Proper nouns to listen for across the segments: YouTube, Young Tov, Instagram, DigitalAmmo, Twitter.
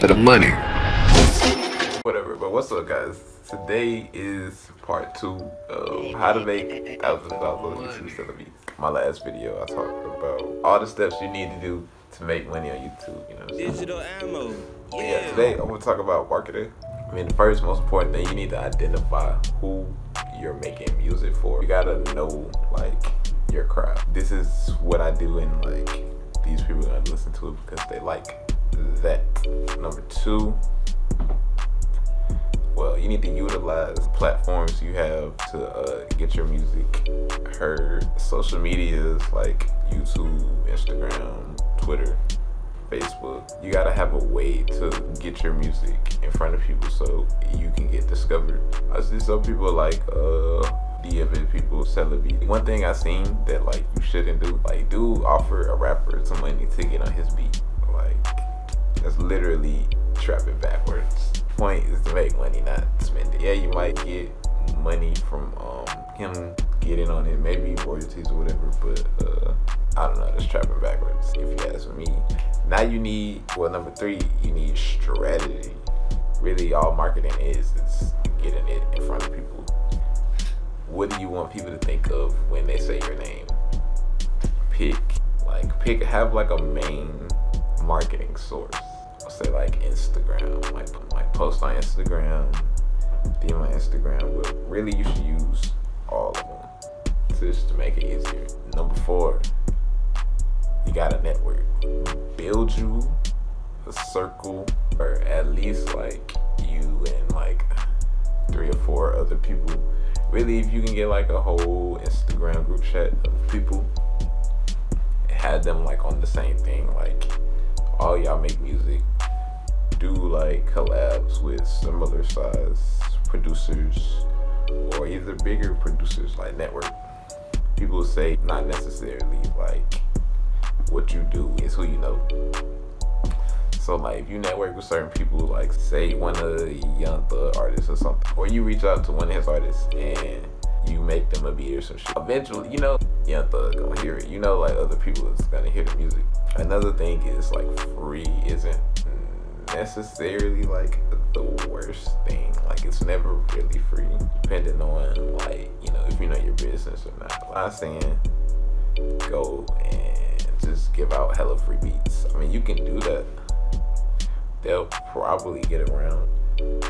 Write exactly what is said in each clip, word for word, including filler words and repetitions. for the money. Whatever, but what's up, guys? Today is part two of how to make thousands of dollars on YouTube selling beats. My last video, I talked about all the steps you need to do to make money on YouTube. You know what I'm saying? Digital ammo. Yeah. yeah. Today, I'm gonna talk about marketing. I mean, the first most important thing, you need to identify who you're making music for. You gotta know like your crowd. This is what I do, and like these people are gonna listen to it because they like that. Number two, well, you need to utilize platforms you have to uh, get your music heard. Social medias like YouTube, Instagram, Twitter, Facebook. You gotta have a way to get your music in front of people so you can get discovered. I see some people like uh D M people selling beats. One thing I seen that like you shouldn't do, like do offer a rapper some money to get on his beat. Like that's literally trapping backwards. Point is to make money, not spend it. Yeah, you might get money from um him getting on it, maybe royalties or whatever, but uh I don't know, that's trapping backwards if you ask me. Now you need, well, number three, you need strategy. Really all marketing is is getting it in front of people. What do you want people to think of when they say your name? Pick, like pick, have like a main marketing source. I'll say like Instagram, like, like post on Instagram, D M on Instagram, but really you should use all of them just to make it easier. Number four, you gotta network. Build you a circle, or at least like you and like three or four other people. Really, if you can get like a whole Instagram group chat of people, have them like on the same thing, like all y'all make music, do like collabs with similar size producers or either bigger producers, like network. People say not necessarily like what you do is who you know. So like if you network with certain people, like say one of the Young Tov artists or something, or you reach out to one of his artists and you make them a beat or some shit, eventually, you know, Young Tov gonna hear it. You know, like other people is gonna hear the music. Another thing is like free isn't necessarily like the worst thing. Like it's never really free, depending on like, you know, if you know your business or not. I'm saying go and just give out hella free beats. I mean, you can do that. They'll probably get around.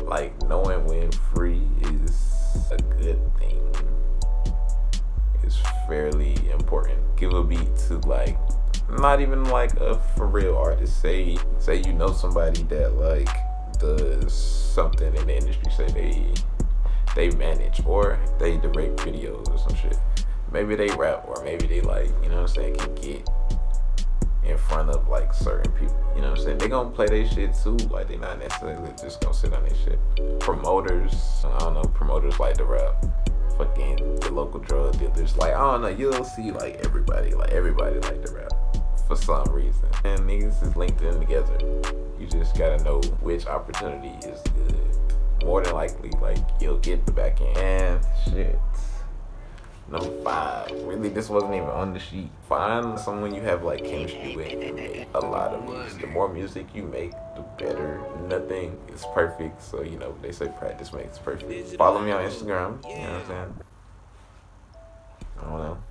Like knowing when free is a good thing is fairly important. Give a beat to like not even like a for real artist. Say say you know somebody that like does something in the industry. Say they they manage or they direct videos or some shit. Maybe they rap or maybe they like, you know what I'm saying, can get in front of like certain people. You know what I'm saying? They gonna play their shit too. Like they not necessarily just gonna sit on their shit. Promoters, I don't know, promoters like to rap. Fucking the local drug dealers, like I don't know, you'll see like everybody, like everybody like to rap for some reason. And niggas is linked in together. You just gotta know which opportunity is good. More than likely, like you'll get the back end. And shit. Number five, really this wasn't even on the sheet. Find someone you have like chemistry with and make a lot of music. The more music you make, the better. Nothing is perfect, so you know, they say practice makes perfect. Follow me on Instagram, you know what I'm saying? I don't know.